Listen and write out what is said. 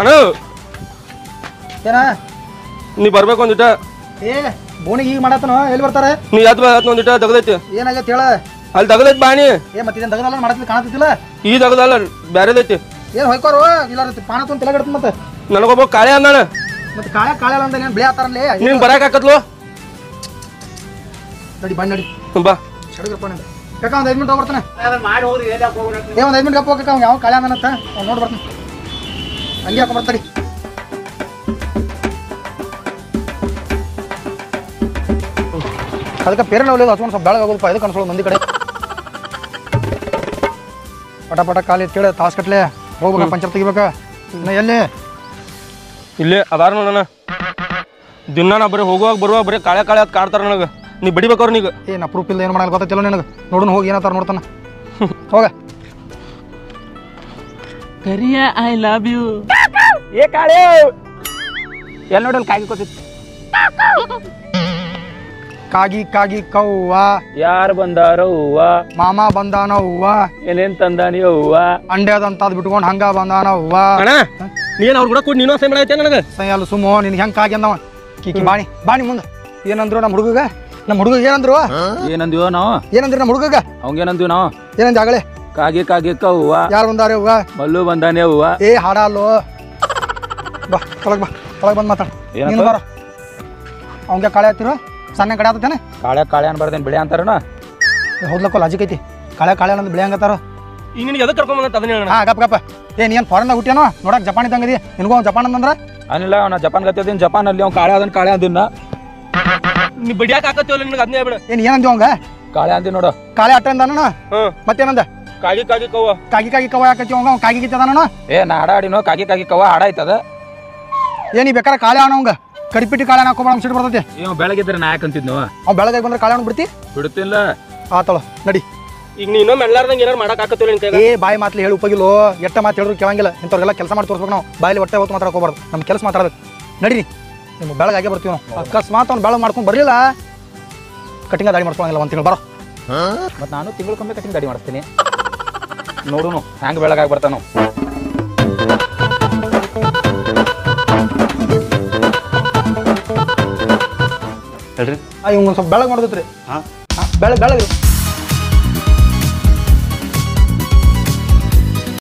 ಅಣ್ಣ ಏನಾ ನೀ ಬರಬೇಕು ಒಂದಿಟ ಏ ಬೋನಿಗೆ ಹೀಗೆ ಮಾಡತನೋ ಎಲ್ಲಿ ಬರ್ತಾರೆ ನೀ ಯಾತ್ ಬಾತ್ ಒಂದಿಟ ದಗದೈತಿ ಏನಾಗೈತೆ ಹೇಳ ಅಲ್ಲಿ ದಗದೈತಿ ಬಾಣಿ ಏ ಮತ್ತೆ ಇದನ್ನ ದಗದಲ್ಲ ಮಾಡತಿಲ್ಲ ಕಾಣತಿಲ್ಲ ಈ ದಗದಲ್ಲ ಬೇರೆದೈತಿ ಏನು ಹೊಯ್ಕೋರು ಇಲ್ಲ ಪಾಣ ತನ್ ತಲೆಗಡತ ಮತ್ತೆ ನನಗೊಬ್ಬ ಕಾಳೆ ಅಂದಣ ಮತ್ತೆ ಕಾಳೆ ಕಾಳೆ ಅಂದ ಏನು ಬಿಳೆ ಆತರಲೇ ನೀನು ಬರಕ ಹಾಕತ್ಲೋ ನಡಿ ಬಾ ನಡಿ ತುಂಬಾ ಸಡಗರಪ್ಪ ನಡಿ ಕಕ್ಕ ಒಂದು 5 ಮಿನಿಟ್ ಹೋಗ್ಬರ್ತಾನೆ ನಾನು ಮಾಡಿ ಹೋಗ್ರಿ ಏನ ಹೋಗೋಣ ಏ ಒಂದು 5 ಮಿನಿಟ್ ಕಪ್ಪ ಕಕ್ಕ ಯಾವ ಕಾಳೆ ಅಂದನಂತ ನೋಡಿ ಬರ್ತಾನೆ ಅಲ್ಲಿ ಹಾಕ ಬರ್ತಾನೆ ಅದಕ್ಕೆ ಪೇರನ ಅವಲೇ ಅಸೋನ್ ಸ್ವಲ್ಪ ಗಾಳಿ ಆಗೋದು ಫಾಯ್ದೆ ಕನ್ಸೋಳು ಮಂದಿ ಕಡೆ ಪಟ ಪಟ ಕಾಲಿ ತಿಳ ತಾಸ್ ಕಟ್ಲೆ ಹೋಗಬೇಕು ಪಂಚರ್ ತೆಗಿಬೇಕು ಇನ್ನ ಎಲ್ಲಿ ಇಲ್ಲೇ ಅದಾರ ನೋಡೋಣ ದಿನಾನ ಬರೀ ಹೋಗುವಾಗ ಬರುವಾಗ ಬರೀ ಕಾಳೆ ಕಾಳೆ ಅದು ಕಾಡ್ತಾರೆ ನನಗೆ ನೀ ಬಡಿಬೇಕವ್ರು ನೀಗ ಏನು ಅಪ್ರೂಪ್ ಇಲ್ಲ ಏನು ಮಾಡಲ್ಲ ಗೊತ್ತಿಲ್ಲ ನಿನಗೆ ನೋಡೋಣ ಹೋಗಿ ಏನತ್ತಾರ ನೋಡ್ತಾನೆ ಹೋಗ ಕರಿಯ ಐ ಲವ್ ಯು ಏ ಕಾಳೆ ಎಲ್ಲ ನೋಡೋಣ ಕಾಗಿ ಕೊತ್ತಿತ್ತು ಕಾಗಿ ಕಾಗಿ ಕವ್ವ ಯಾರು ಬಂದಾರೋ ಹೂವ ಮಾಮ ಬಂದಾನ ಹೂವ ಏನೇನ್ ತಂದಾನಿ ಹೂವ ಅಂಡ್ಯದಂತ ಅದ್ ಬಿಟ್ಕೊಂಡು ಹಂಗ ಬಂದಾನ ಹೂವ ನೀನ್ ಅವ್ರು ಕೂಡ ಕೂಡ ನೀನೋ ಸೈ ಮಾಡೈತೆ ನನಗೆ ಸೈಯಲ್ಲ ಸುಮ್ಮೋ ನಿನ್ಗೆ ಹೆಂಗೆ ಕಾಗಿ ಅಂದವ ಕಿಕಿ ಬಾಣಿ ಬಾಣಿ ಮುಂದೆ ಏನಂದ್ರು ನಮ್ಮ ಹುಡುಗಗ ನಮ್ಮ ಹುಡುಗ ಏನಂದ್ರು ಏನಂದ್ಯೋ ನಾವು ಏನಂದ್ರು ನಮ್ಮ ಹುಡುಗಗ ಅವಂಗ ಏನಂದ್ಯೋ ನಾವು ಏನಂದ ಆಗಲೇ ಕಾಗಿ ಕಾಗಿ ಕವ್ವ ಯಾರು ಬಂದಾರೆ ಹೂವ ಮಲ್ಲು ಬಂದಾನೆ ಹೂವ ಏ ಹಾಡಾಲೋ ಬಾ ತೊಳಗ್ ಬಾ ತೊಳಗ್ ಬಂದು ಮಾತಾಡ ನೀನು ಬರ ಅವಂಗ ಕಾಳೆ ಆತಿರೋ ಸಣ್ಣ ಕಡೆ ಆತೇನೆ ಕಾಳೆ ಕಾಳೆ ಅನ್ಬಾರ್ದೇನು ಬಿಳಿ ಅಂತಾರಣ ಹೋದ್ಲಕ್ಕೋ ಲಾಜಿಕ್ ಐತಿ ಕಾಳೆ ಕಾಳೆ ಅನ್ನೋದು ಬಿಳಿ ಹಂಗತ್ತಾರ ಈಗ ನಿನಗೆ ಎದಕ್ಕೆ ಕರ್ಕೊಂಬಂದ ಅದನ್ನ ಹೇಳೋಣ ಹಾಂ ಗಪ್ಪ ಗಪ್ಪ ಏ ನೀನು ಫಾರಿನ್ನಾಗ ಹುಟ್ಟಿಯಾನೋ ನೋಡಕ್ಕೆ ಜಪಾನ್ ಇದ್ದಂಗದಿ ನಿನಗೂ ಅವ್ನು ಜಪಾನ್ ಅಂತಂದ್ರೆ ಅನಿಲ್ಲ ಅವ್ನ ಜಪಾನ್ ಗತ್ತಿದ್ದೀನಿ ಜಪಾನಲ್ಲಿ ಅವ್ನು ಕಾಳೆ ಅದನ್ನ ಕಾಳೆ ಅದನ್ನ ನೀ ಬಿಡಿಯಾಕೆ ಹಾಕತ್ತೀವಲ್ಲ ನಿನಗೆ ಅದನ್ನೇ ಹೇಳ್ಬೇಡ ಏನು ಏನಂದ್ಯೋ ಹಂಗೆ ಕಾಳೆ ಅಂದಿ ನೋಡು ಕಾಳೆ ಅಟ್ಟ ಅಂದಾನಣ್ಣ ಹ್ಞೂ ಮತ್ತೇನಂದ ಕಾಗಿ ಕಾಗಿ ಕವ್ವ ಕಾಗಿ ಕಾಗಿ ಕವ್ವ ಯಾಕತ್ತೀವ ಹಂಗೆ ಅವ್ನು ಕಾಗಿ ಕಿತ್ತದಾನಣ್ಣ ಏ ನಾ ಹಾಡ ಆಡಿನೋ ಕಾಗಿ ಕಾಗಿ ಕವ್ವ ಹಾಡ ಆಯ್ತದ ಏನು ಈ ಬೇಕಾದ್ರೆ ಕಾಳೆ ಅಣ್ಣ ಹಂಗೆ ಕಡಿಪಿಟ್ಟು ಕಾಳೆ ಹಾಕೋಬೋಣ ಸಿಟ್ಟು ಬರ್ತೈತೆ ಇವ್ ಬೆಳಗಿದ್ರೆ ನಾ ಯಾಕಂತಿದ್ನು ಅವ್ ಬೆಳಗ್ಗೆ ಬಂದ್ರೆ ಕಾಳೆ ಬಿಡ್ತಿ ಬಿಡುತ್ತಿಲ್ಲ ಆತಳ ನಡಿ ಈಗ ನೀನು ಎಲ್ಲಾರ್ದಂಗೆ ಏನಾರು ಮಾಡಕ್ಕಾಗತ್ತಿಲ್ಲ ಏ ಬಾಯಿ ಮಾತಲಿ ಹೇಳಿ ಉಪಯೋಗಿಲ್ಲ ಎಟ್ಟ ಮಾತು ಹೇಳಿದ್ರು ಕೇಳಂಗಿಲ್ಲ ಇಂಥವ್ರಿಗೆಲ್ಲ ಕೆಲಸ ಮಾಡಿ ತೋರಿಸ್ಬೇಕು ನಾವು ಬಾಯಲ್ಲಿ ಹೊಟ್ಟೆ ಹೊತ್ತು ಮಾತಾಡ್ಕೋಬಾರ್ದು ನಮ್ಮ ಕೆಲಸ ಮಾತಾಡಬೇಕು ನಡೀರಿ ನಿಮ್ಗೆ ಬೆಳಗ್ಗೆ ಬರ್ತೀವಿ ನಾವು ಅಕಸ್ಮಾತ್ ಅವ್ನು ಬೆಳಗ್ಗೆ ಮಾಡ್ಕೊಂಡು ಬರಲಿಲ್ಲ ಕಟಿಂಗ ದಾಡಿ ಮಾಡ್ಕೊಳಂಗಿಲ್ಲ ಒಂದು ತಿಂಗಳು ಬರೋ ಮತ್ತು ನಾನು ತಿಂಗಳಕ್ಕೊಮ್ಮೆ ಕಟಿಂಗ್ ದಾಡಿ ಮಾಡಿಸ್ತೀನಿ ನೋಡುನು ಹ್ಯಾಂಗೆ ಬೆಳಗಾಗಿ ಬರ್ತಾನೆ ನಾವು ಹೇಳ್ರಿ ಇವಂಗ ಸ್ವಲ್ಪ ಬೆಳಗ್ಗೆ ನೋಡಿದ್ರಿ ಹಾಂ ಬೆಳಗ್ಗೆ ಬೆಳಗ್ಗೆ